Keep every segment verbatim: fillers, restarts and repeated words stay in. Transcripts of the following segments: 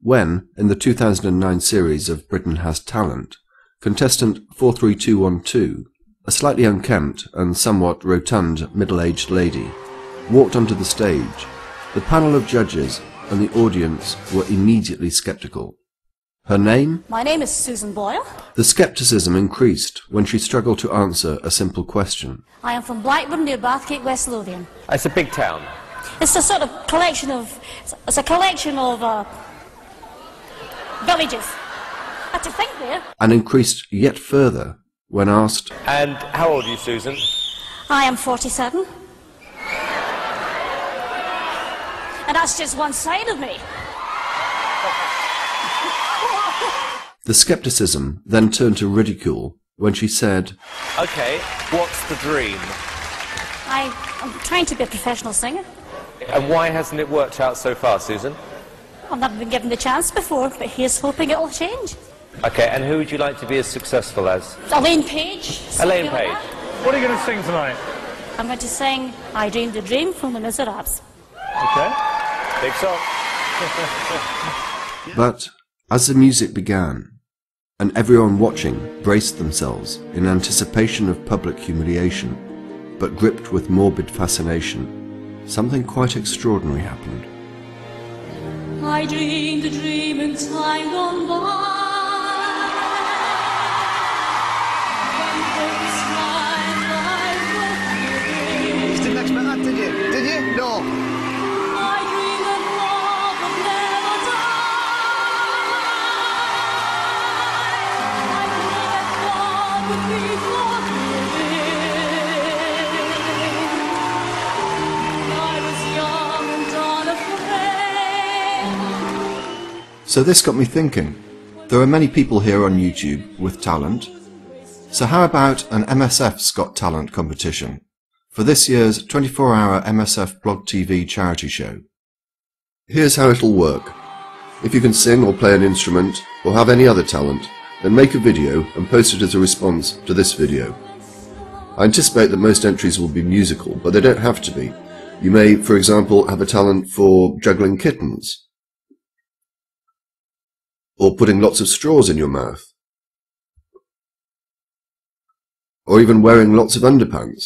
when, in the two thousand nine series of Britain Has Talent, contestant four three two one two, a slightly unkempt and somewhat rotund middle-aged lady, walked onto the stage, the panel of judges and the audience were immediately sceptical. Her name? My name is Susan Boyle. The scepticism increased when she struggled to answer a simple question. I am from Blythwood near Bathgate, West Lothian. It's a big town. It's a sort of collection of, it's a collection of uh, villages. I had to think there. And increased yet further when asked. And how old are you, Susan? I am forty-seven. And that's just one side of me. The scepticism then turned to ridicule when she said, "Okay, what's the dream?" I, I'm trying to be a professional singer. And why hasn't it worked out so far, Susan? I've never been given the chance before, but here's hoping it'll change. Okay, and who would you like to be as successful as? Elaine Page. Elaine Page. Like what are you going to sing tonight? I'm going to sing I Dreamed a Dream from Les Misérables. Okay. Big song. But as the music began, and everyone watching braced themselves in anticipation of public humiliation, but gripped with morbid fascination, something quite extraordinary happened. I dreamed a dream in time gone by. You didn't expect that, did you? Did you? No. So this got me thinking, there are many people here on YouTube with talent, so how about an M S F's Got Talent competition for this year's twenty-four hour M S F Blog T V charity show? Here's how it'll work. If you can sing or play an instrument or have any other talent, then make a video and post it as a response to this video. I anticipate that most entries will be musical, but they don't have to be. You may, for example, have a talent for juggling kittens, or putting lots of straws in your mouth, or even wearing lots of underpants.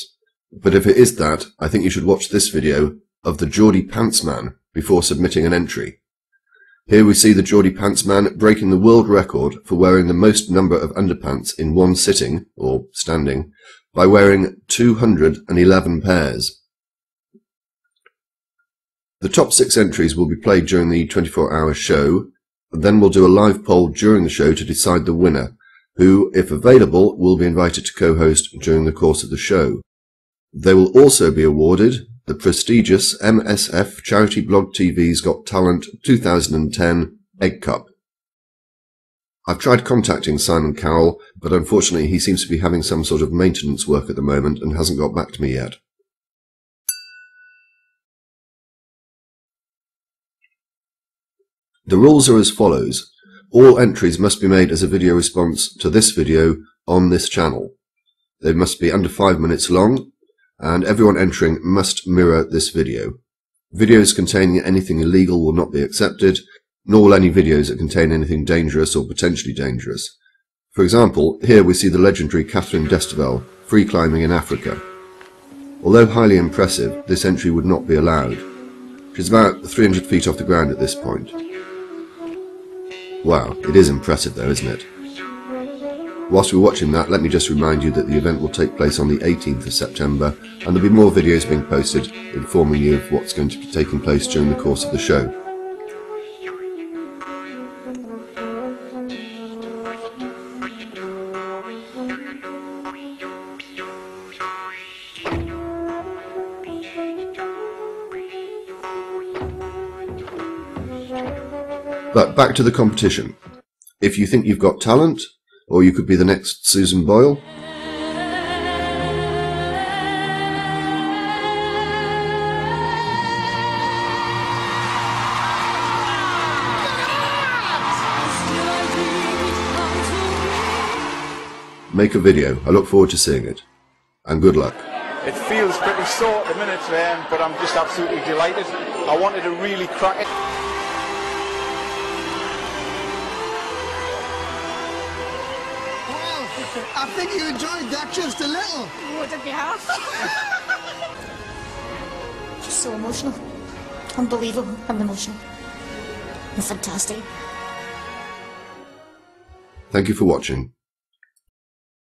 But if it is that, I think you should watch this video of the Geordie Pants Man before submitting an entry. Here we see the Geordie Pants Man breaking the world record for wearing the most number of underpants in one sitting, or standing, by wearing two hundred and eleven pairs. The top six entries will be played during the twenty-four hour show, and then we'll do a live poll during the show to decide the winner, who, if available, will be invited to co-host during the course of the show. They will also be awarded the prestigious M S F Charity Blog T V's Got Talent two thousand ten Egg Cup. I've tried contacting Simon Cowell, but unfortunately he seems to be having some sort of maintenance work at the moment and hasn't got back to me yet. The rules are as follows. All entries must be made as a video response to this video on this channel. They must be under five minutes long, and everyone entering must mirror this video. Videos containing anything illegal will not be accepted, nor will any videos that contain anything dangerous or potentially dangerous. For example, here we see the legendary Catherine Destivelle free climbing in Africa. Although highly impressive, this entry would not be allowed. She's about three hundred feet off the ground at this point. Wow, it is impressive though, isn't it? Whilst we're watching that, let me just remind you that the event will take place on the eighteenth of September, and there'll be more videos being posted informing you of what's going to be taking place during the course of the show. But back to the competition. If you think you've got talent, or you could be the next Susan Boyle, make a video. I look forward to seeing it. And good luck. It feels pretty sore at the minute, um, but I'm just absolutely delighted. I wanted to really crack it. I think you enjoyed that just a little. Wouldn't you have? She's so emotional. Unbelievable and emotional. And fantastic. Thank you for watching.